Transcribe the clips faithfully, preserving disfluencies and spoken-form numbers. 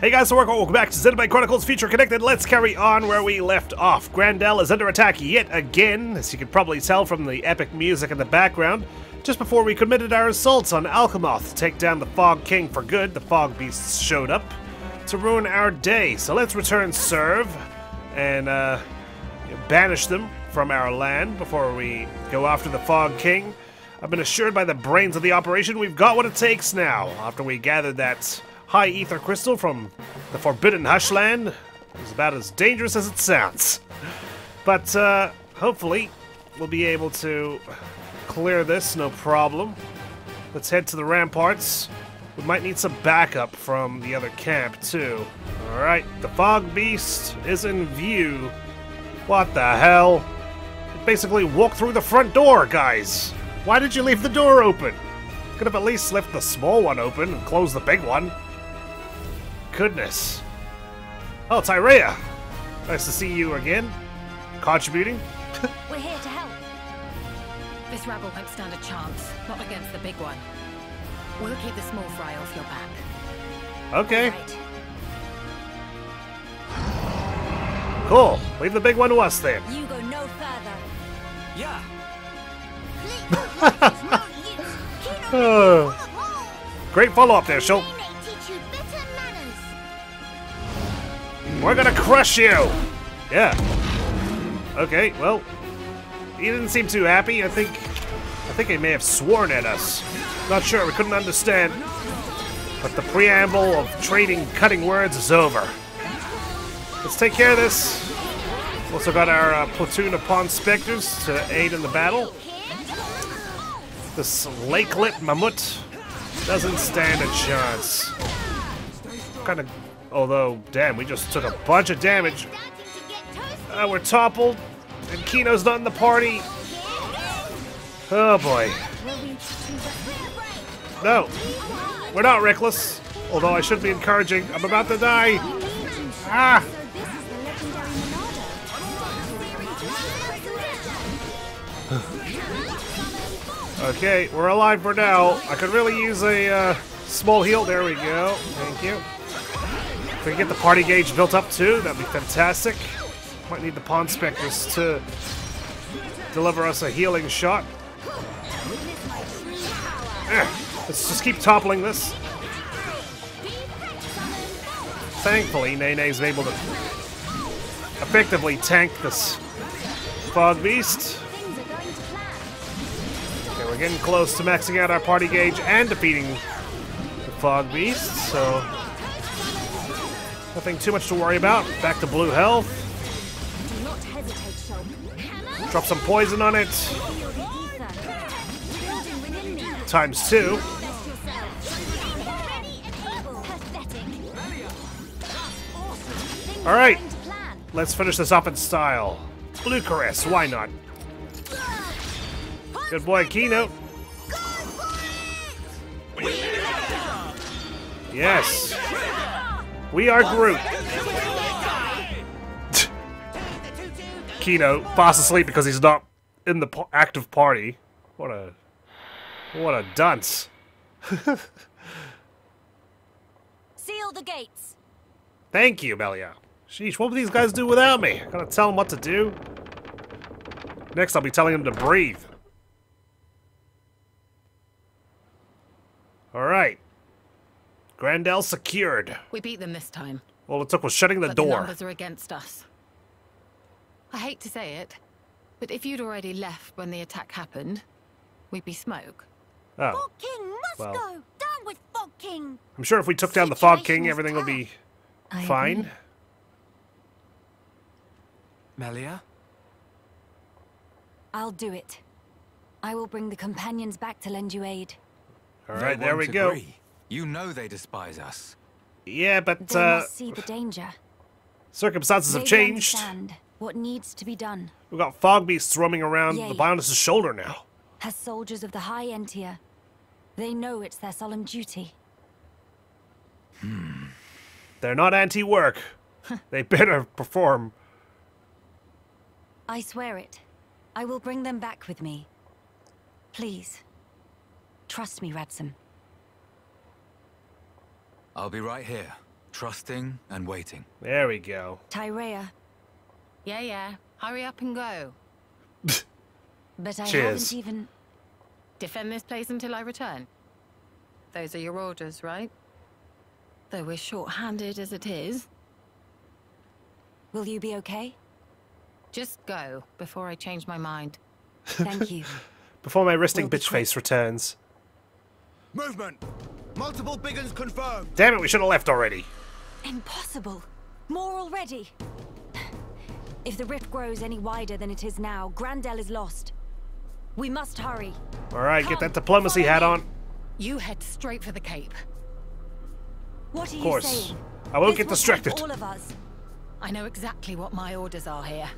Hey guys, so welcome back to Xenoblade Chronicles Future Connected. Let's carry on where we left off. Grandel is under attack yet again, as you can probably tell from the epic music in the background. Just before we committed our assaults on Alchemoth to take down the Fog King for good, the Fog Beasts showed up to ruin our day. So let's return serve and uh, banish them from our land before we go after the Fog King. I've been assured by the brains of the operation we've got what it takes now, after we gathered that High Ether Crystal from the Forbidden Hushland. Is about as dangerous as it sounds. But uh, hopefully we'll be able to clear this, no problem. Let's head to the ramparts. We might need some backup from the other camp too. Alright, the Fog Beast is in view. What the hell? It basically walked through the front door, guys. Why did you leave the door open? Could have at least left the small one open and closed the big one. Goodness. Oh, Tyrea! Nice to see you again. Contributing? We're here to help. This rabble won't stand a chance, not against the big one. We'll keep the small fry off your back. Okay. Right. Cool. Leave the big one to us then. You go no further. Yeah. Great follow-up there, Shulk. We're gonna crush you! Yeah. Okay, well, he didn't seem too happy. I think I think he may have sworn at us. Not sure, we couldn't understand. But the preamble of trading cutting words is over. Let's take care of this. Also got our uh, platoon of Ponspectors to aid in the battle. This lakelet mammoth doesn't stand a chance. Kind of, although, damn, we just took a bunch of damage. Uh, we're toppled, and Kino's not in the party. Oh boy. No, we're not reckless, although I should be encouraging. I'm about to die. Ah! Okay, we're alive for now. I could really use a uh, small heal. There we go. Thank you. If we can get the party gauge built up too, that'd be fantastic. Might need the Ponspectors to deliver us a healing shot. Let's just keep toppling this. Thankfully, Nene's able to effectively tank this Fog Beast. We're getting close to maxing out our party gauge and defeating the Fog Beast, so nothing too much to worry about. Back to blue health. Drop some poison on it. Times two. Alright, let's finish this up in style. Blue Caress, why not? Good boy, Kino. Yes. We are Groot. Kino, fast asleep because he's not in the active party. What a... What a dunce. Seal the gates. Thank you, Melia. Sheesh, what would these guys do without me? Gotta tell them what to do. Next, I'll be telling them to breathe. Alright. Grandel secured. We beat them this time. All it took was shutting the but door. The numbers are against us. I hate to say it, but if you'd already left when the attack happened, we'd be smoke. Oh. Fog King must well. go! Down with Fog King! I'm sure if we took down the Fog King, everything will be fine. Melia? I'll do it. I will bring the companions back to lend you aid. All right, there we go. You know they despise us. Yeah, but uh, see the danger. Circumstances have changed. What needs to be done? We've got Fog Beasts roaming around the Bionis' shoulder now. As soldiers of the High Entier, they know it's their solemn duty. Hmm. They're not anti-work. They better perform. I swear it. I will bring them back with me. Please. Trust me, Radsom. I'll be right here. Trusting and waiting. There we go. Tyrea. Yeah, yeah. Hurry up and go. But I Cheers. haven't even... Defend this place until I return. Those are your orders, right? Though we're short-handed as it is. Will you be okay? Just go, before I change my mind. Thank you. Before my wristing we'll bitch face returns. Movement! Multiple big uns confirmed! Damn it, we should have left already. Impossible! More already! If the rift grows any wider than it is now, Grandel is lost. We must hurry. Alright, get that diplomacy hat on. You head straight for the cape. What are you saying? Of course. I won't get distracted. All of us. I know exactly what my orders are here.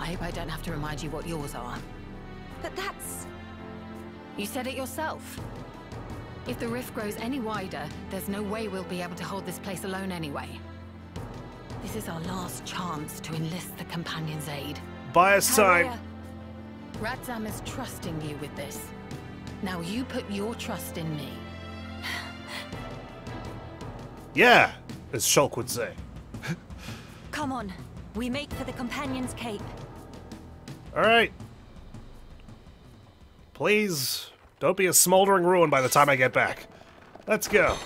I hope I don't have to remind you what yours are. But that's... You said it yourself. If the rift grows any wider, there's no way we'll be able to hold this place alone anyway. This is our last chance to enlist the Companion's aid. Buy us time. Radsom is trusting you with this. Now you put your trust in me. Yeah, as Shulk would say. Come on, we make for the Companion's Cape. All right. Please, don't be a smoldering ruin by the time I get back. Let's go.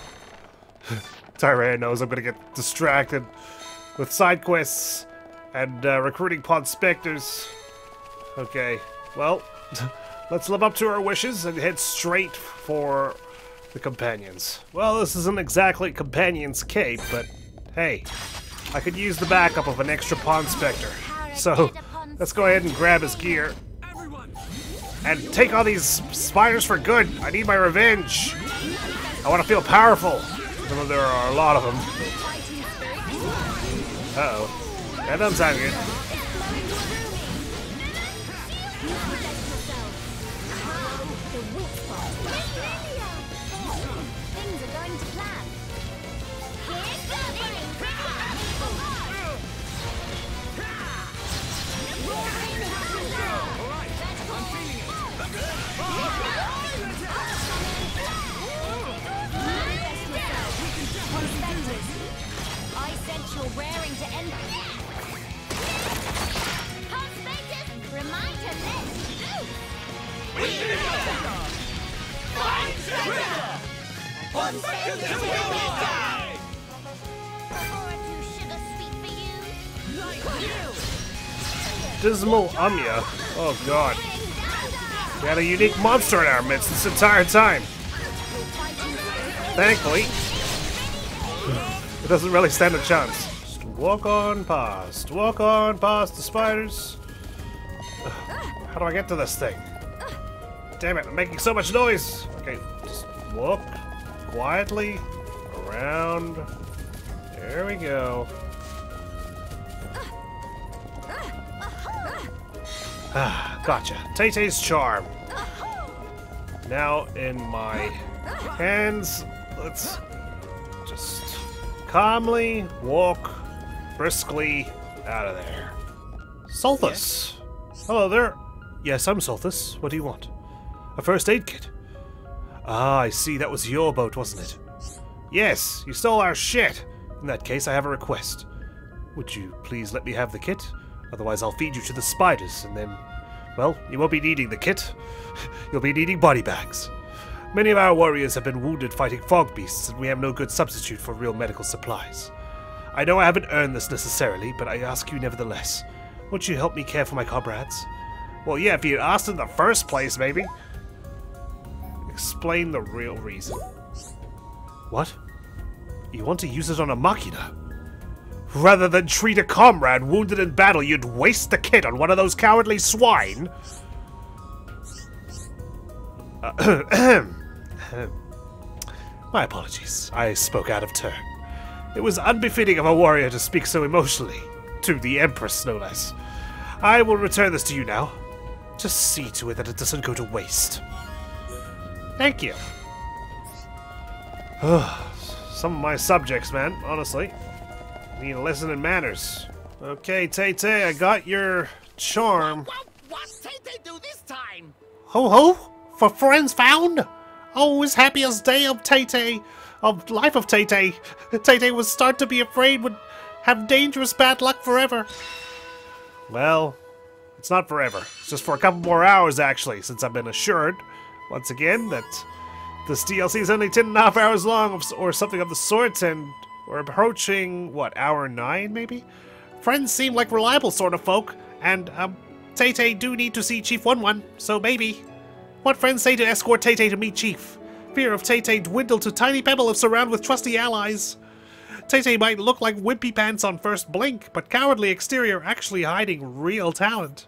Tyrea knows I'm gonna get distracted with side quests and uh, recruiting Ponspectors. Okay, well, let's live up to our wishes and head straight for the Companions. Well, this isn't exactly Companion's Cape, but hey, I could use the backup of an extra Ponspector. So let's go ahead and grab his gear and take all these spiders for good. I need my revenge. I want to feel powerful, even though there are a lot of them. Uh-oh. That doesn't sound good. Raring to end. Reminder this. Dismal Amya. Oh god. We had a unique monster in our midst this entire time. Thankfully, it doesn't really stand a chance. Walk on past, walk on past the spiders. Ugh, how do I get to this thing? Damn it, I'm making so much noise. Okay, just walk quietly around. There we go. Ah, gotcha. Tay-Tay's charm. Now in my hands, let's just calmly walk briskly out of there. Solthus! Hello there. Yes, I'm Solthus. What do you want? A first aid kit. Ah, I see. That was your boat, wasn't it? Yes, you stole our shit. In that case, I have a request. Would you please let me have the kit? Otherwise, I'll feed you to the spiders, and then... Well, you won't be needing the kit. You'll be needing body bags. Many of our warriors have been wounded fighting fog beasts, and we have no good substitute for real medical supplies. I know I haven't earned this necessarily, but I ask you nevertheless. Won't you help me care for my comrades? Well, yeah, if you asked in the first place, maybe. Explain the real reason. What? You want to use it on a machina? Rather than treat a comrade wounded in battle, you'd waste the kit on one of those cowardly swine? Uh, my apologies. I spoke out of turn. It was unbefitting of a warrior to speak so emotionally. To the Empress, no less. I will return this to you now. Just see to it that it doesn't go to waste. Thank you. Some of my subjects, man, honestly. Need a lesson in manners. Okay, Tay-Tay, I got your charm. What, what, what Tay-Tay do this time? Ho ho? For friends found? Oh, as happy as day of Tay-Tay. of life of Tay-Tay. Tay-Tay would start to be afraid would have dangerous bad luck forever. Well, it's not forever. It's just for a couple more hours, actually, since I've been assured, once again, that this D L C is only ten and a half hours long or something of the sort, and we're approaching, what, hour nine, maybe? Friends seem like reliable sort of folk, and, um, Tay-Tay do need to see Chief One One, so maybe. What friends say to escort Tay-Tay to meet Chief? Fear of Tay-Tay dwindled to tiny pebble if surrounded with trusty allies. Tay-Tay might look like wimpy pants on first blink, but cowardly exterior actually hiding real talent.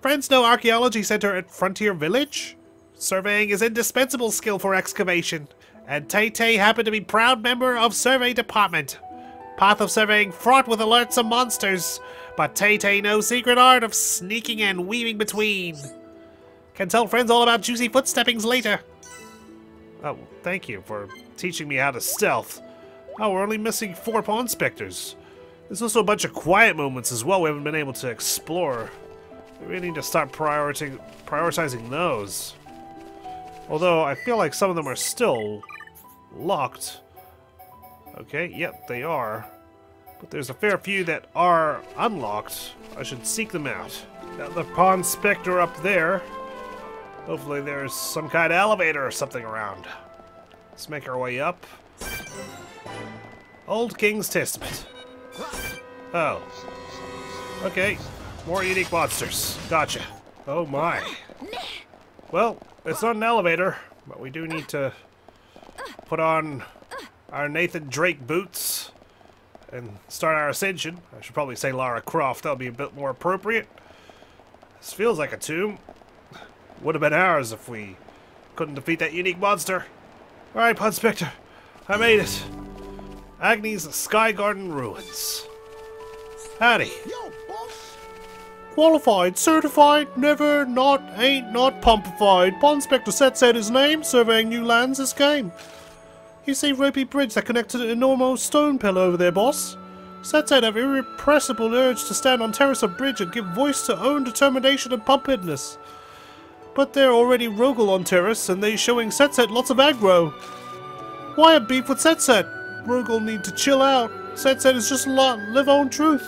Friends know Archaeology Center at Frontier Village? Surveying is indispensable skill for excavation, and Tay-Tay happened to be proud member of Survey Department. Path of surveying fraught with alerts of monsters, but Tay-Tay knows secret art of sneaking and weaving between. Can tell friends all about juicy footsteppings later. Oh, thank you for teaching me how to stealth. Oh, we're only missing four Ponspectors. There's also a bunch of quiet moments as well we haven't been able to explore. We really need to start prioritizing, prioritizing those. Although, I feel like some of them are still locked. Okay, yep, they are. But there's a fair few that are unlocked. I should seek them out. Got the Ponspector up there. Hopefully there's some kind of elevator or something around. Let's make our way up. Old King's Testament. Oh. Okay. More unique monsters. Gotcha. Oh my. Well, it's not an elevator, but we do need to put on our Nathan Drake boots and start our ascension. I should probably say Lara Croft. That'll be a bit more appropriate. This feels like a tomb. Would have been ours if we couldn't defeat that unique monster. Alright, Ponspector. I made it. Agni's Sky Garden Ruins. Howdy. Qualified, certified, never, not, ain't, not pumpified. Ponspector Setset his name, surveying new lands this game. You see ropey bridge that connects to the enormous stone pillar over there, boss? Setset have irrepressible urge to stand on terrace of bridge and give voice to own determination and pumpedness. But they're already Rogel on terrace, and they showing Setset lots of aggro. Why a beef with Setset? Rogel need to chill out. Setset is just a lot, live on truth.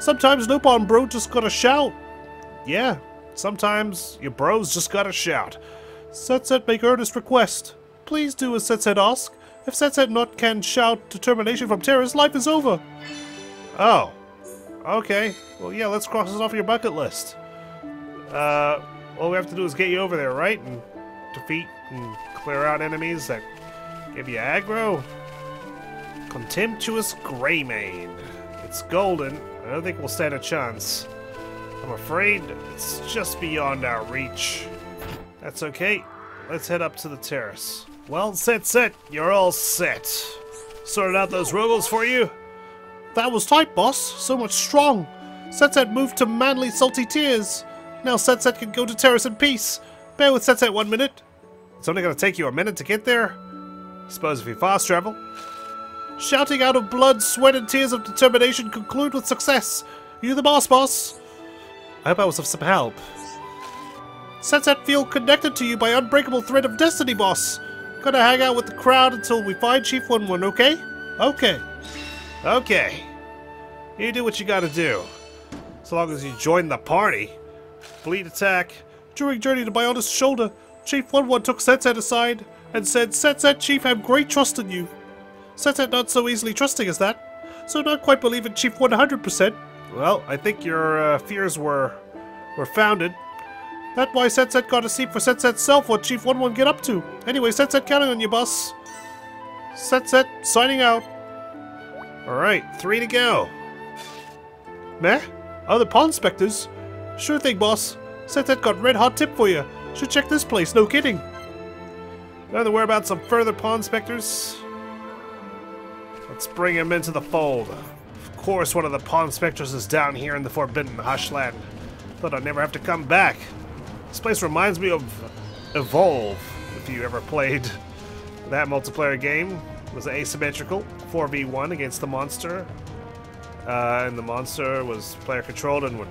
Sometimes no pon bro just gotta shout. Yeah, sometimes your bros just gotta shout. Setset make earnest request. Please do as Setset ask. If Setset not can shout determination from terrace, life is over. Oh. Okay. Well, yeah, let's cross this off your bucket list. Uh, all we have to do is get you over there, right? And defeat and clear out enemies that give you aggro. Contemptuous Greymane. It's golden. I don't think we'll stand a chance. I'm afraid it's just beyond our reach. That's okay. Let's head up to the terrace. Well, set, set. You're all set. Sorted out those Rogels for you? That was tight, boss. So much strong. Setset moved to manly salty tears. Now Setset can go to terrace in peace. Bear with Setset one minute. It's only going to take you a minute to get there. I suppose if you fast travel. Shouting out of blood, sweat, and tears of determination conclude with success. You the boss, boss. I hope I was of some help. Sunset feel connected to you by unbreakable thread of destiny, boss. Gonna hang out with the crowd until we find Chief One One, okay? Okay. Okay. You do what you gotta do. As long as you join the party. Bleed attack. During journey to Bionis' shoulder, Chief One One took Sunset aside and said, Sunset Chief, I have great trust in you. Sunset not so easily trusting as that, so not quite believe in Chief one hundred percent. Well, I think your uh, fears were were founded. That's why Sunset got a seat for Sunset's self what Chief one one get up to. Anyway, Sunset counting on you, boss. Sunset signing out. Alright, three to go. Meh? Other Ponspectors? Sure thing, boss. Sunset got red hot tip for you. Should check this place, no kidding. Now the whereabouts of further Ponspectors. Let's bring him into the fold. Of course, one of the Ponspectors is down here in the Forbidden Hushland. Thought I'd never have to come back. This place reminds me of Evolve, if you ever played that multiplayer game. It was asymmetrical, four v one against the monster. Uh, and the monster was player controlled and would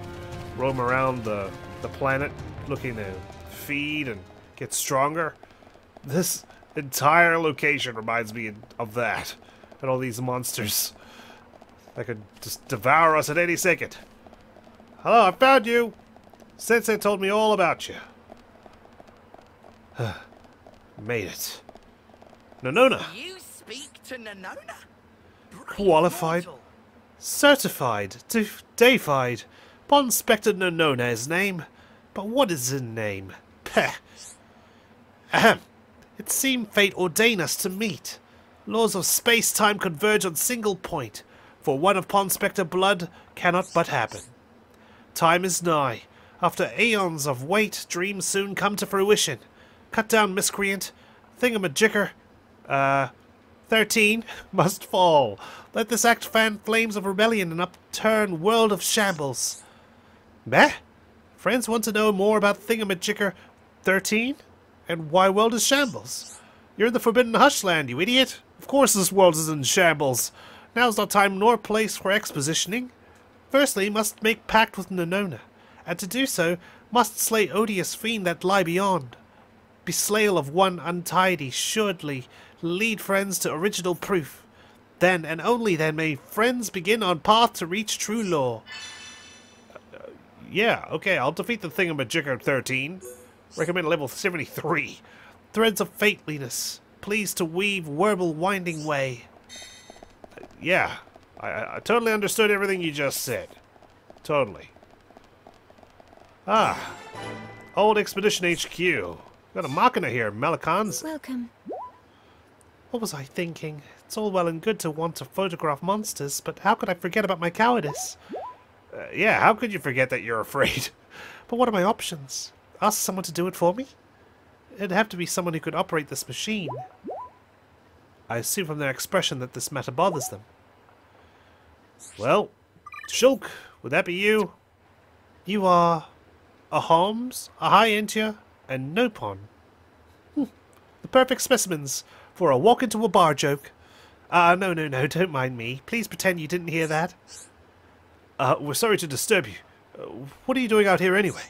roam around the, the planet looking to feed and get stronger. This entire location reminds me of that. And all these monsters that could just devour us at any second. Hello, I found you! Sensei told me all about you. Made it. Nanona! You speak to Nanona? Qualified, certified, deified. Ponspector Nanona is name, but what is his name? Peh. Ahem. It seemed fate ordained us to meet. Laws of space-time converge on single point, for one of Ponspector blood cannot but happen. Time is nigh. After aeons of wait, dreams soon come to fruition. Cut down miscreant, thingamajicker, uh... Thirteen must fall. Let this act fan flames of rebellion and upturn world of shambles. Meh? Friends want to know more about Thingamajicker thirteen? And why world is shambles? You're in the Forbidden Hushland, you idiot! Of course this world is in shambles. Now's not time nor place for expositioning. Firstly, must make pact with Nanona, and to do so, must slay odious fiend that lie beyond. Betrayal of one untidy, surely, lead friends to original proof. Then and only then may friends begin on path to reach true lore. Uh, yeah, okay, I'll defeat the Thingamajigger thirteen. Recommend level seventy-three. Threads of Fateliness, pleased to weave worble winding way. Uh, yeah, I, I totally understood everything you just said. Totally. Ah, Old Expedition H Q. Got a machina here, Malakans. Welcome. What was I thinking? It's all well and good to want to photograph monsters, but how could I forget about my cowardice? Uh, yeah, how could you forget that you're afraid? But what are my options? Ask someone to do it for me? It'd have to be someone who could operate this machine. I assume from their expression that this matter bothers them. Well, Shulk, would that be you? You are a Holmes, a High Entia, and Nopon. Hm. The perfect specimens for a walk into a bar joke. Ah, uh, no, no, no, don't mind me. Please pretend you didn't hear that. Uh, we're sorry to disturb you. Uh, what are you doing out here anyway?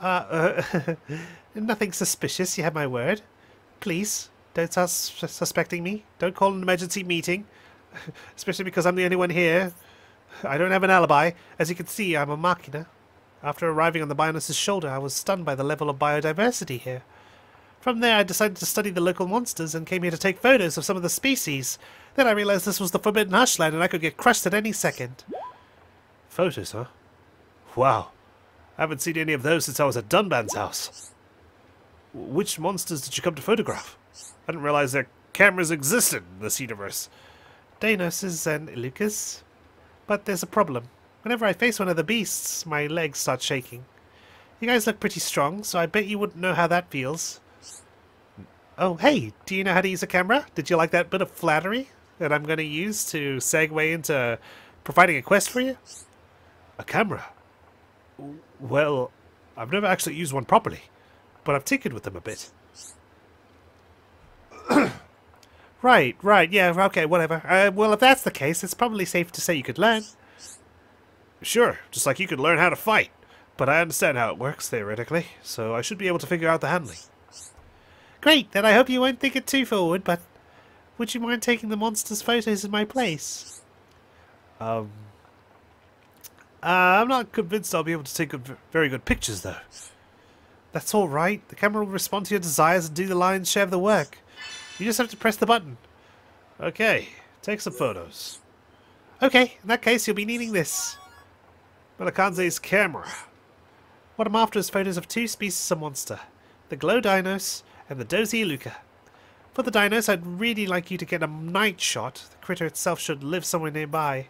Uh, uh nothing suspicious, you have my word. Please, don't start sus suspecting me. Don't call an emergency meeting. Especially because I'm the only one here. I don't have an alibi. As you can see, I'm a machina. After arriving on the Bionis' shoulder, I was stunned by the level of biodiversity here. From there, I decided to study the local monsters and came here to take photos of some of the species. Then I realized this was the Forbidden Hushland and I could get crushed at any second. Photos, huh? Wow. I haven't seen any of those since I was at Dunban's house. Which monsters did you come to photograph? I didn't realize their cameras existed in this universe. Danos and Ilukas. But there's a problem. Whenever I face one of the beasts, my legs start shaking. You guys look pretty strong, so I bet you wouldn't know how that feels. Oh, hey, do you know how to use a camera? Did you like that bit of flattery that I'm going to use to segue into providing a quest for you? A camera? Well, I've never actually used one properly, but I've tinkered with them a bit. Right, right, yeah, okay, whatever. Uh, well, if that's the case, it's probably safe to say you could learn. Sure, just like you could learn how to fight. But I understand how it works, theoretically, so I should be able to figure out the handling. Great, then I hope you won't think it too forward, but would you mind taking the monster's photos in my place? Um, uh, I'm not convinced I'll be able to take good, very good pictures, though. That's alright, the camera will respond to your desires and do the lion's share of the work. You just have to press the button. Okay, take some photos. Okay, in that case you'll be needing this. Malakanze's camera. What I'm after is photos of two species of monster. The glow dinos and the dozy Iluka. For the dinos, I'd really like you to get a night shot. The critter itself should live somewhere nearby.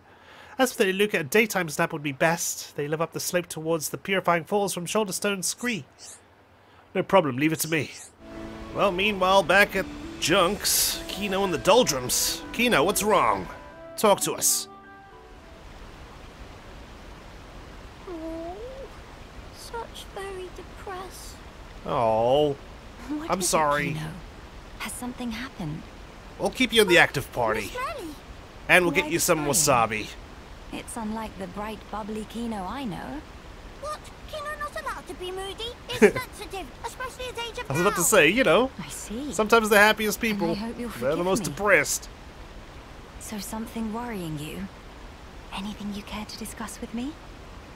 As for the Iluka, a daytime snap would be best. They live up the slope towards the Purifying Falls from Shoulderstone Scree. No problem, leave it to me. Well, meanwhile, back at Junk's, Kino and the Doldrums. Kino, what's wrong? Talk to us. Oh, such very depressed. Oh. What I'm sorry. Kino? Has something happened? We'll keep you in the active party. And we'll get you some wasabi. It's unlike the bright, bubbly Kino I know. What? Kino not allowed not to be moody. It's sensitive, especially at age of I was about now. to say, you know, I see. Sometimes the happiest people, they're the most me. depressed. So something worrying you? Anything you care to discuss with me?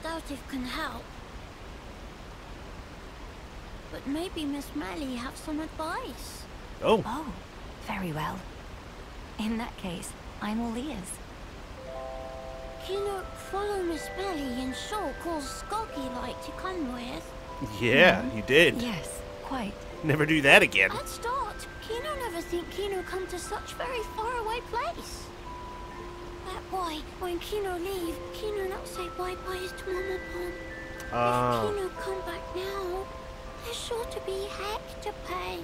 Doubt if can help. But maybe Miss Melia have some advice. Oh. Oh, very well. In that case, I'm all ears. Kino, follow Miss Melia and Shulk calls Skulky like to come with. Yeah, mm-hmm. you did. Yes, quite. Never do that again. I'd start. Kino never think Kino come to such very far away place. That boy, when Kino leave, Kino not say bye-bye to Mama Pong. Uh. If Kino come back now, there's sure to be heck to pay.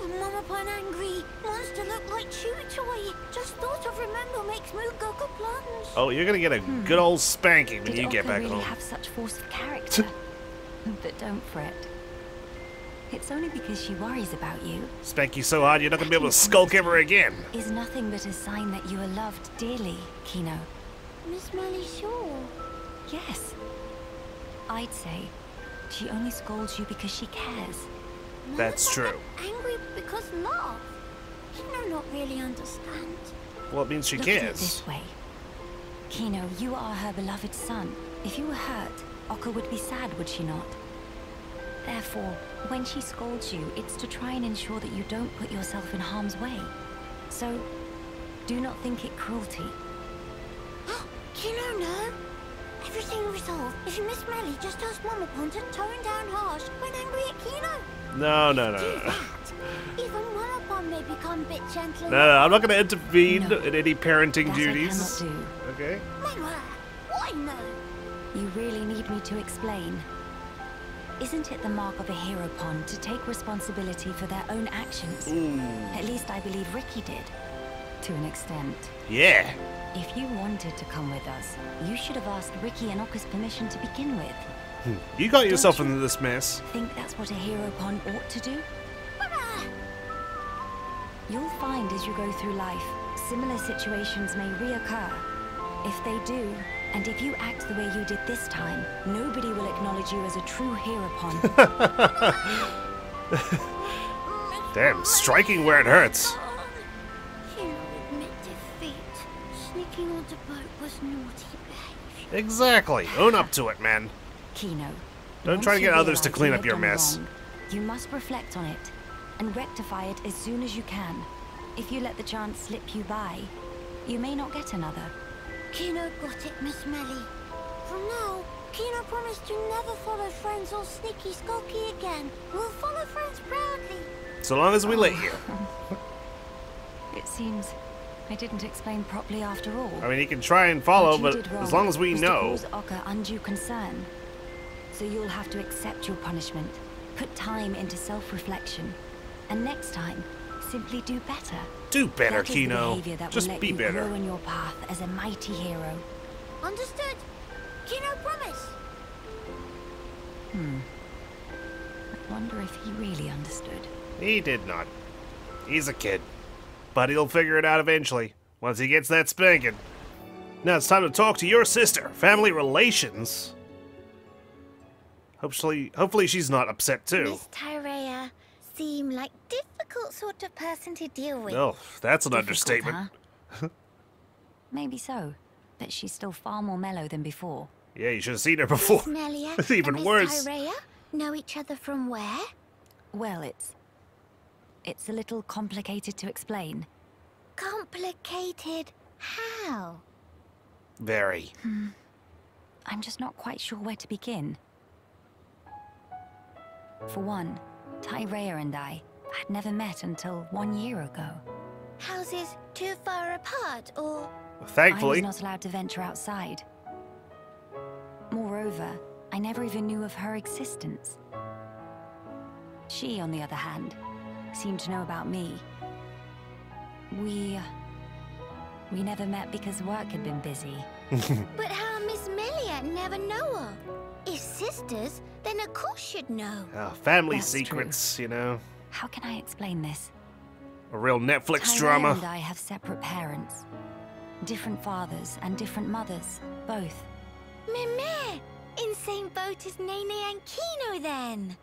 When Mama Pong angry, wants to look like chew toy. Just thought of remember makes Moo Goku plunge. Oh, you're gonna get a hmm. good old spanking when Did you Oka get back really home. Have such force of character, but don't fret. It's only because she worries about you. Spank you so hard you're not going to be able to skulk ever again. Is nothing but a sign that you are loved dearly, Kino. Miss Melia sure? Yes. I'd say she only scolds you because she cares. That's true. Angry because love. Kino not really understand. Well, it means she Look cares. At it this way. Kino, you are her beloved son. If you were hurt, Oka would be sad, would she not? Therefore, when she scolds you, it's to try and ensure that you don't put yourself in harm's way. So, do not think it cruelty. Oh, Kino, no. Everything resolved. If you miss Melia, just ask Mama Pond and tone down harsh when angry at Kino. No, no, no, do no. That. Even Mama Pond may become a bit gentler. No, no, I'm not going to intervene no. in any parenting that duties. I cannot do. Okay. Melia, why no? You really need me to explain. Isn't it the mark of a hero, Pond, to take responsibility for their own actions? Mm. At least I believe Ricky did, to an extent. Yeah. If you wanted to come with us, you should have asked Ricky and Oka's permission to begin with. Hmm. You got Don't yourself you into this mess. Think that's what a hero, Pond, ought to do? You'll find as you go through life, similar situations may reoccur. If they do, and if you act the way you did this time, nobody will acknowledge you as a true hero, Pond. Damn, striking where it hurts. Kino admit defeat. Sneaking on the boat was naughty behavior. Exactly. Own up to it, man. Kino. Don't try to get others to clean up your mess. Wrong, you must reflect on it and rectify it as soon as you can. If you let the chance slip you by, you may not get another. Kino got it, Miss Melia. From now, Kino promised to never follow friends or sneaky skulky again. We'll follow friends proudly. So long as we oh. let you. It seems I didn't explain properly after all. I mean, you can try and follow, but as long as we know. Cause Oka undue concern. So you'll have to accept your punishment, put time into self-reflection, and next time, simply do better. Do better, Kino. Just be better. On your path as a mighty hero. Understood. Kino, promise. Hmm. I wonder if he really understood. He did not. He's a kid, but he'll figure it out eventually once he gets that spanking. Now it's time to talk to your sister. Family relations. Hopefully, hopefully she's not upset too. Miss Tyrea seem like difficult sort of person to deal with. Oh, that's an difficult, understatement. Huh? Maybe so, but she's still far more mellow than before. Yeah, you should have seen her before. Miss Melia it's even and worse. Miss Tyrea know each other from where? Well, it's it's a little complicated to explain. Complicated? How? Very. Hmm. I'm just not quite sure where to begin. For one, Tyrea and I had never met until one year ago. Houses too far apart, or...? Well, thankfully. I was not allowed to venture outside. Moreover, I never even knew of her existence. She, on the other hand, seemed to know about me. We... We never met because work had been busy. But how Miss Melia never know her? If sisters, then of course she'd know. Oh, family That's secrets, true. You know. How can I explain this? A real Netflix Tyrea drama. And I have separate parents. Different fathers and different mothers, both. Meme, In same boat as Nene and Kino then?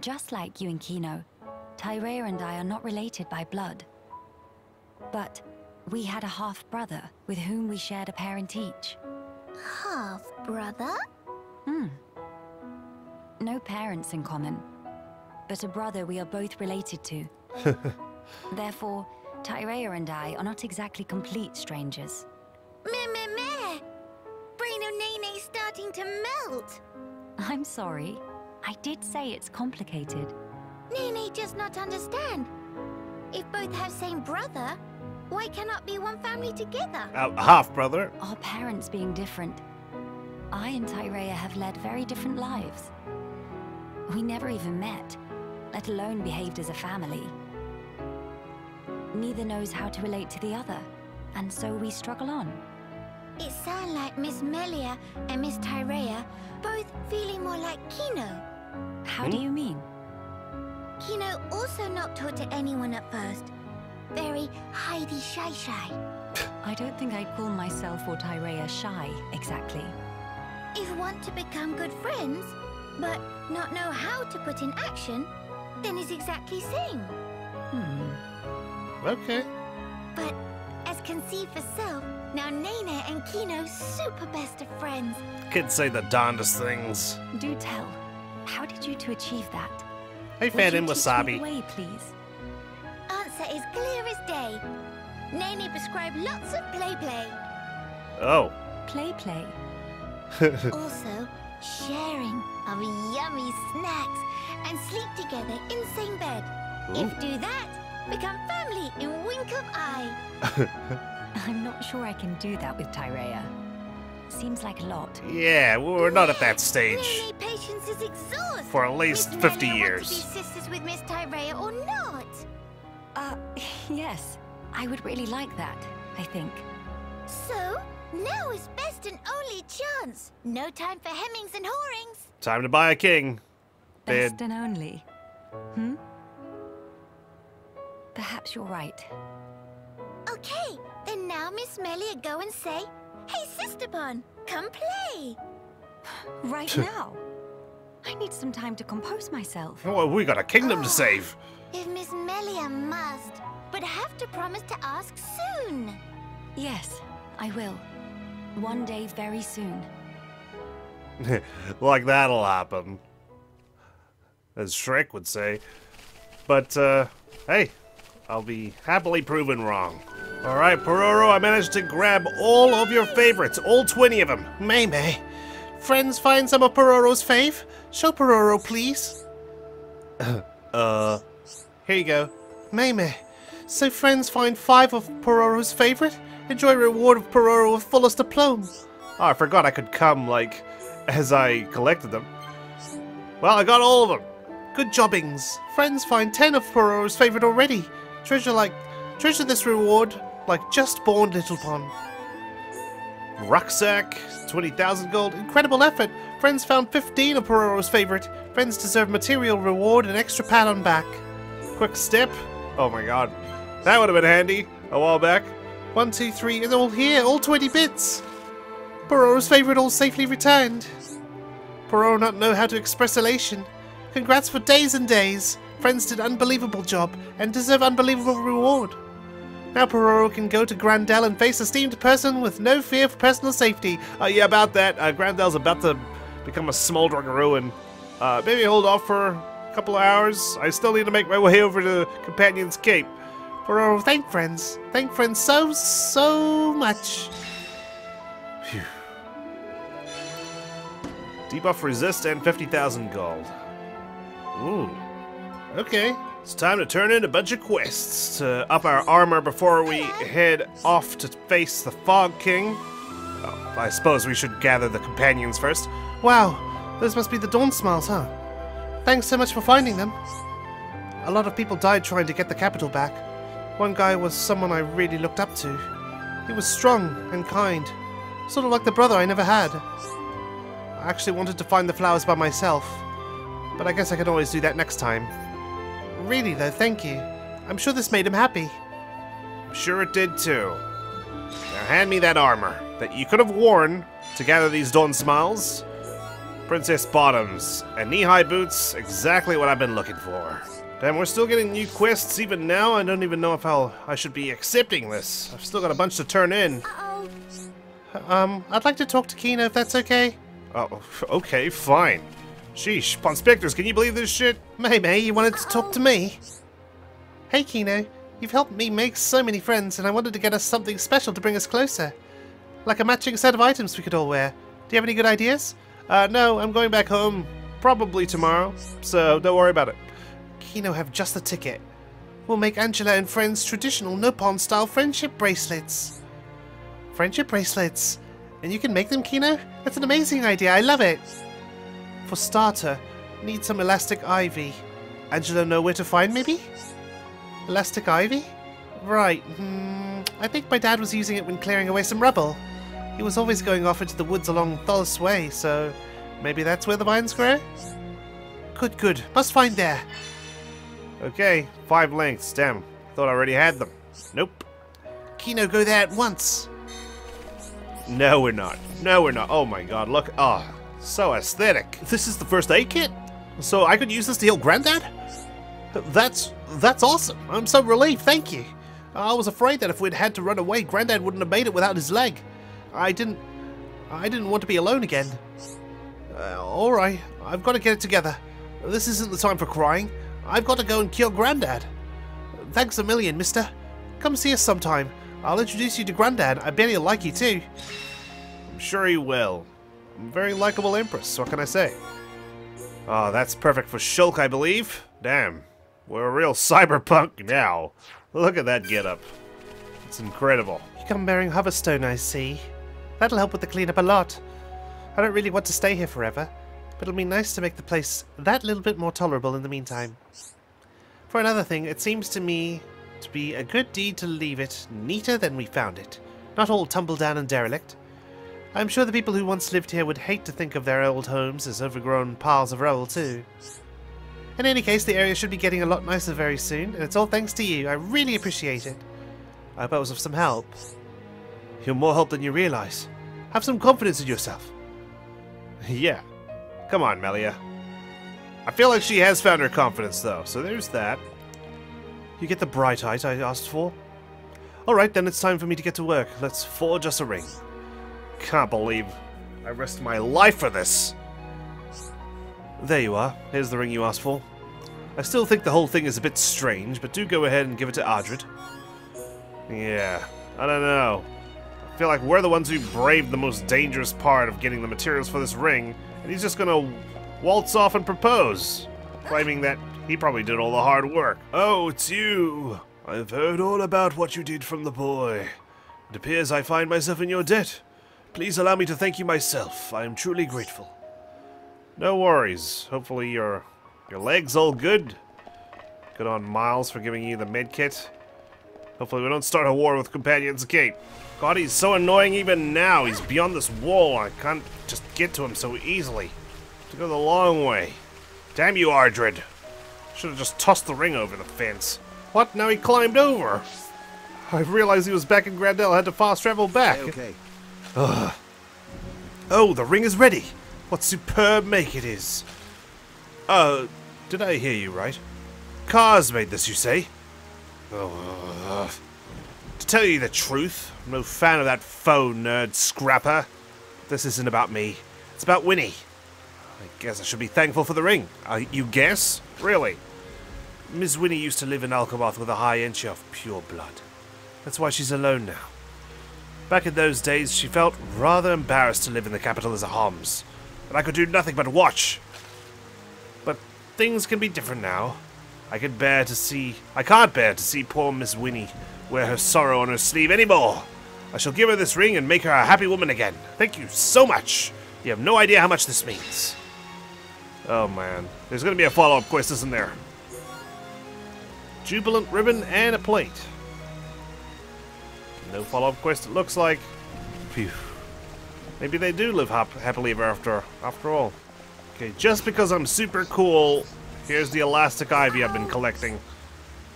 Just like you and Kino, Tyrea and I are not related by blood. But we had a half-brother with whom we shared a parent each. Half-brother? Hmm. No parents in common, but a brother we are both related to. Therefore, Tyrea and I are not exactly complete strangers. Meh, meh, meh! Brain of Nene's starting to melt! I'm sorry. I did say it's complicated. Nene does not understand. If both have same brother, why cannot be one family together? Uh, half-brother? Our parents being different. I and Tyrea have led very different lives. We never even met, let alone behaved as a family. Neither knows how to relate to the other, and so we struggle on. It sounds like Miss Melia and Miss Tyrea both feeling more like Kino. How hmm? do you mean? Kino also not taught to anyone at first. Very Heidi shy-shy. I don't think I'd call myself or Tyrea shy, exactly. If you want to become good friends, but not know how to put in action, then it's exactly same. Hmm. Okay. But, as can see for self, now Nene and Kino super best of friends. Kids say the darndest things. Do tell. How did you two achieve that? I fed him wasabi. Way, please. Answer is clear as day. Nene prescribed lots of play-play. Oh. Play-play. Also, sharing of yummy snacks and sleep together in the same bed. Ooh. If do that, become family in a wink of eye. I'm not sure I can do that with Tyrea. Seems like a lot. Yeah, we're not at that stage. Nene patience is exhausted. For at least Miss fifty Melia years. Want to be sisters with Miss Tyrea or not? Uh, yes, I would really like that. I think. So. Now is best and only chance. No time for hemmings and whorings. Time to buy a king. Bed. Best and only. Hmm? Perhaps you're right. Okay, then now Miss Melia go and say, "Hey, Sister Bon, come play." Right now? I need some time to compose myself. Oh, we got a kingdom oh, to save. If Miss Melia must, but have to promise to ask soon. Yes, I will. One day very soon. Like that'll happen. As Shrek would say. But, uh, hey, I'll be happily proven wrong. Alright, Peroro, I managed to grab all of your favorites. All twenty of them. May-may. Friends, find some of Peroro's fave. Show Peroro, please. uh, here you go. May-may. So friends, find five of Peroro's favorite. Enjoy reward of Peroro with fullest aplomb. Oh, I forgot I could come, like, as I collected them. Well, I got all of them. Good jobbings. Friends, find ten of Peroro's favorite already. Treasure like, treasure this reward like just born little pond. Rucksack, twenty thousand gold. Incredible effort. Friends found fifteen of Peroro's favorite. Friends deserve material reward and extra pat on back. Quick step. Oh my god. That would have been handy a while back. One, two, three, and all here, all twenty bits! Peroro's favourite all safely returned. Peroro not know how to express elation. Congrats for days and days. Friends did unbelievable job and deserve unbelievable reward. Now Peroro can go to Grandel and face esteemed person with no fear for personal safety. Uh, yeah, about that. Uh, Grandel's about to become a smouldering ruin. Uh, maybe hold off for a couple of hours. I still need to make my way over to Companion's Cape. Peroro, thank friends. Thank friends so, so much. Phew. Debuff resist and fifty thousand gold. Ooh. Okay. It's time to turn in a bunch of quests to up our armor before we head off to face the Fog King. Oh, I suppose we should gather the companions first. Wow. Those must be the Dawn Smiles, huh? Thanks so much for finding them. A lot of people died trying to get the capital back. One guy was someone I really looked up to. He was strong and kind, sort of like the brother I never had. I actually wanted to find the flowers by myself, but I guess I can always do that next time. Really though, thank you. I'm sure this made him happy. I'm sure it did too. Now hand me that armor that you could have worn to gather these Dawn Smiles. Princess bottoms and knee-high boots, exactly what I've been looking for. Damn, we're still getting new quests even now. I don't even know if I'll, I should be accepting this. I've still got a bunch to turn in. Uh-oh. Um, I'd like to talk to Kino if that's okay. Oh, okay, fine. Sheesh, Ponspectors, can you believe this shit? Maybe you wanted to talk to me. Hey Kino, you've helped me make so many friends and I wanted to get us something special to bring us closer. Like a matching set of items we could all wear. Do you have any good ideas? Uh, no, I'm going back home probably tomorrow, so don't worry about it. Kino have just the ticket. We'll make Angela and friends traditional Nippon style friendship bracelets. Friendship bracelets? And you can make them, Kino? That's an amazing idea, I love it! For starter, need some elastic ivy. Angela know where to find, maybe? Elastic ivy? Right, hmm, I think my dad was using it when clearing away some rubble. He was always going off into the woods along Thol's Way, so maybe that's where the vines grow? Good, good. Must find there. Okay, five lengths. Damn. Thought I already had them. Nope. Kino, go there at once. No, we're not. No, we're not. Oh my god, look. Ah, oh, so aesthetic. This is the first aid kit? So I could use this to heal Granddad? That's, that's awesome. I'm so relieved. Thank you. I was afraid that if we'd had to run away, Granddad wouldn't have made it without his leg. I didn't... I didn't want to be alone again. Uh, Alright, I've got to get it together. This isn't the time for crying. I've got to go and cure Grandad. Thanks a million, mister. Come see us sometime. I'll introduce you to Grandad. I bet he'll like you too. I'm sure he will. I'm a very likable empress, what can I say? Ah, oh, that's perfect for Shulk, I believe. Damn, we're a real cyberpunk now. Look at that getup. It's incredible. You come bearing Hoverstone, I see. That'll help with the cleanup a lot. I don't really want to stay here forever, but it'll be nice to make the place that little bit more tolerable in the meantime. For another thing, it seems to me to be a good deed to leave it neater than we found it, not all tumbled down and derelict. I'm sure the people who once lived here would hate to think of their old homes as overgrown piles of rubble too. In any case, the area should be getting a lot nicer very soon, and it's all thanks to you. I really appreciate it. I hope I was of some help. You're more help than you realize. Have some confidence in yourself. Yeah. Come on, Melia. I feel like she has found her confidence, though, so there's that. You get the bright eyes I asked for? Alright, then it's time for me to get to work. Let's forge us a ring. Can't believe I risked my life for this. There you are. Here's the ring you asked for. I still think the whole thing is a bit strange, but do go ahead and give it to Ardred. Yeah, I don't know. I feel like we're the ones who braved the most dangerous part of getting the materials for this ring. And he's just gonna waltz off and propose, claiming that he probably did all the hard work. Oh, it's you. I've heard all about what you did from the boy. It appears I find myself in your debt. Please allow me to thank you myself. I am truly grateful. No worries. Hopefully your, your leg's all good. Good on Miles for giving you the med kit. Hopefully we don't start a war with Companion's Cape. God, he's so annoying even now. He's beyond this wall. I can't just get to him so easily. I have to go the long way. Damn you, Ardred. Should have just tossed the ring over the fence. What? Now he climbed over. I realized he was back in Grandel. I had to fast travel back. Okay. Ugh. Oh, the ring is ready. What superb make it is. Uh, did I hear you right? Cars made this, you say? Oh, to tell you the truth, I'm no fan of that faux nerd scrapper. This isn't about me. It's about Winnie. I guess I should be thankful for the ring. Uh, you guess? Really? Miss Winnie used to live in Alchemoth with a high inch of pure blood. That's why she's alone now. Back in those days, she felt rather embarrassed to live in the capital as a Homs, and I could do nothing but watch. But things can be different now. I can bear to see. I can't bear to see poor Miss Winnie wear her sorrow on her sleeve anymore. I shall give her this ring and make her a happy woman again. Thank you so much. You have no idea how much this means. Oh man, there's going to be a follow-up quest, isn't there? Jubilant ribbon and a plate. No follow-up quest. It looks like. Phew. Maybe they do live hap happily ever after. After all. Okay, just because I'm super cool. Here's the elastic ivy I've been collecting.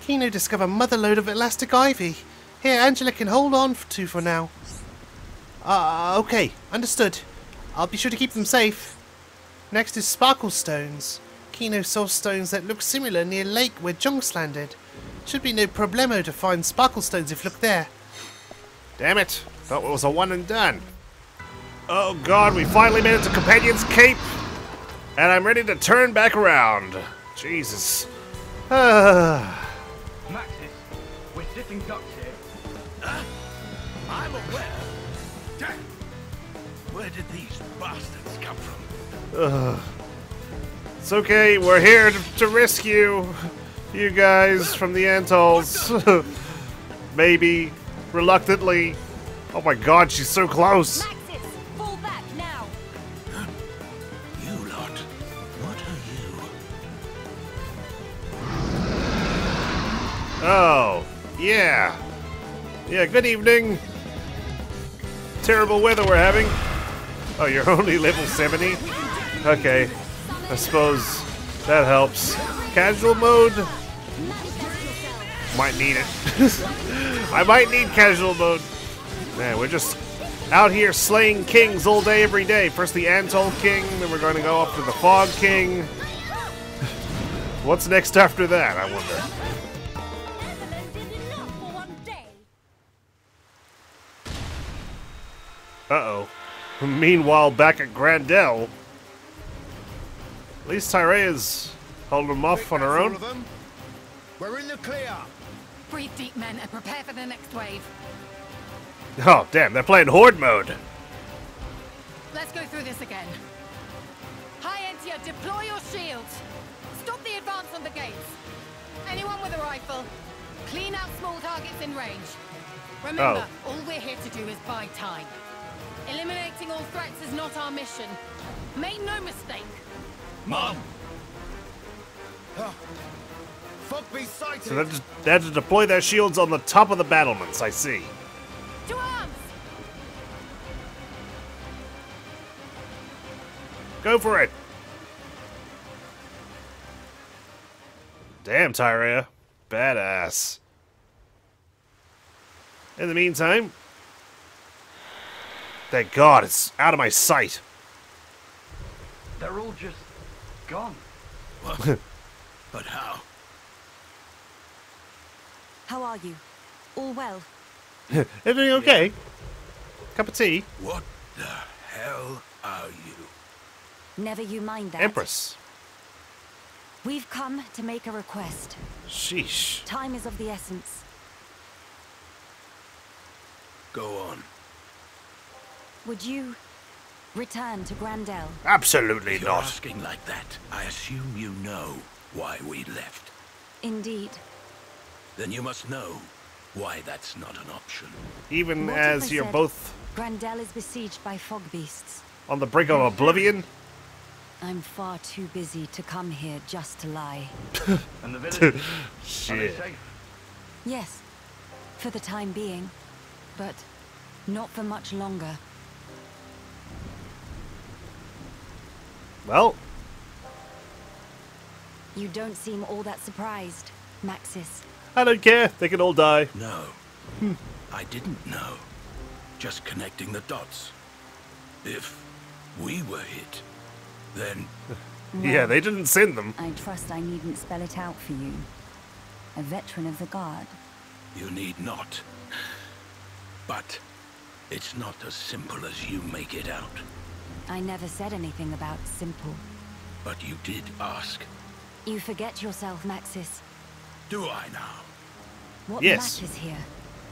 Kino discovered a motherload of elastic ivy. Here, Angela can hold on to for now. Ah, uh, okay, understood. I'll be sure to keep them safe. Next is Sparkle Stones. Kino saw stones that look similar near lake where Jonks landed. Should be no problemo to find Sparkle Stones if look there. Damn it. Thought it was a one and done. Oh god, we finally made it to Companion's Cape. And I'm ready to turn back around. Jesus. Ah. Maxis, we're sitting ducks here. Uh, I'm aware. Damn. Where did these bastards come from? Ugh. It's okay, we're here to, to rescue you guys from the Antals. Maybe. Reluctantly. Oh my god, she's so close. Maxis. Oh, yeah. Yeah, good evening. Terrible weather we're having. Oh, you're only level seventy? Okay. I suppose that helps. Casual mode? Might need it. I might need casual mode. Man, we're just out here slaying kings all day, every day. First the Antol King, then we're going to go up to the Fog King. What's next after that, I wonder? Uh oh. Meanwhile, back at Grandel. At least Tyrea's holding them off on her own. We're in the clear. Breathe deep, men, and prepare for the next wave. Oh damn! They're playing horde mode. Let's go through this again. High Entia, deploy your shields. Stop the advance on the gates. Anyone with a rifle, clean out small targets in range. Remember, oh. all we're here to do is buy time. Eliminating all threats is not our mission. Make no mistake. Mom! Fuck be sighted! So they had to deploy their shields on the top of the battlements, I see. To arms! Go for it! Damn, Tyrea. Badass. In the meantime... Thank God, it's out of my sight. They're all just gone. What? But how? How are you? All well? Everything okay? Yeah. Cup of tea? What the hell are you? Never you mind that. Empress. We've come to make a request. Sheesh. Time is of the essence. Go on. Would you return to Grandel? Absolutely not. You're asking like that, I assume you know why we left. Indeed. Then you must know why that's not an option. Even what as you're said, both... Grandel is besieged by fog beasts. On the brink of oblivion? I'm far too busy to come here just to lie. And the village? Shit. Yes, for the time being, but not for much longer. Well, you don't seem all that surprised, Maxis. I don't care. They can all die. No, hmm. I didn't know. Just connecting the dots. If we were hit, then... Well, yeah, they didn't send them. I trust I needn't spell it out for you. A veteran of the guard. You need not. But it's not as simple as you make it out. I never said anything about simple. But you did ask. You forget yourself, Maxis. Do I now? What yes. matters here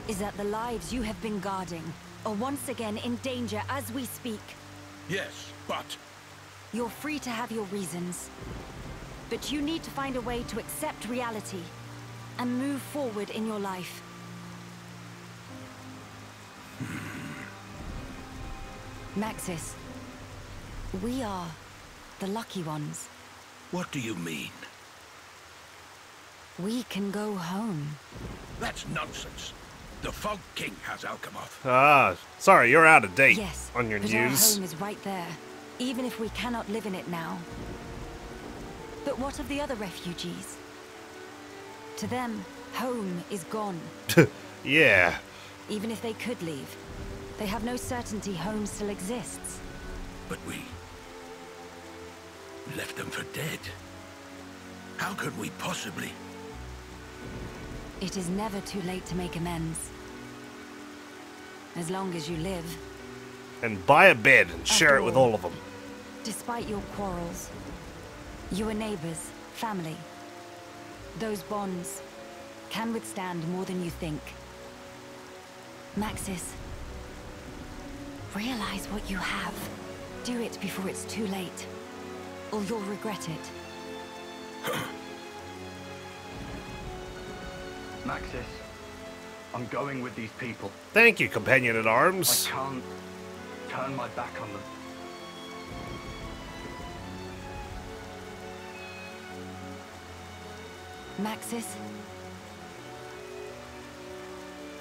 is that the lives you have been guarding are once again in danger as we speak. Yes, but... You're free to have your reasons. But you need to find a way to accept reality and move forward in your life. Maxis. We are the lucky ones. What do you mean? We can go home. That's nonsense. The Fog King has Alchemoth. Ah, sorry, you're out of date yes, on your but news. Our home is right there, even if we cannot live in it now. But what of the other refugees? To them, home is gone. Yeah. Even if they could leave, they have no certainty home still exists. But we... left them for dead. How could we possibly? It is never too late to make amends. As long as you live. And buy a bed and share it with all of them. Despite your quarrels, you are neighbors, family. Those bonds can withstand more than you think. Maxis, realize what you have. Do it before it's too late, or you'll regret it. Maxis, I'm going with these people. Thank you, companion at arms. I can't turn my back on them. Maxis,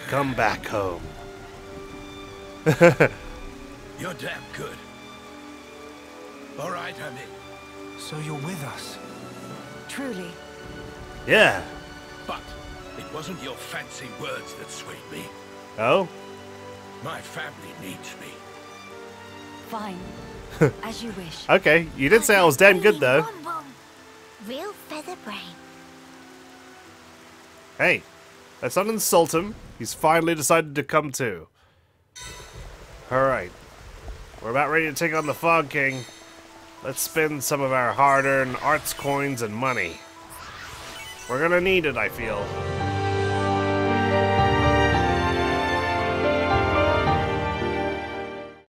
come back home. You're damn good. All right, honey. So you're with us? Truly. Yeah. But it wasn't your fancy words that swayed me. Oh? My family needs me. Fine. As you wish. Okay. You did say I was damn good, though. Real feather brain. Hey, let's not insult him. He's finally decided to come to. Alright. We're about ready to take on the Fog King. Let's spend some of our hard-earned arts coins and money. We're gonna need it, I feel.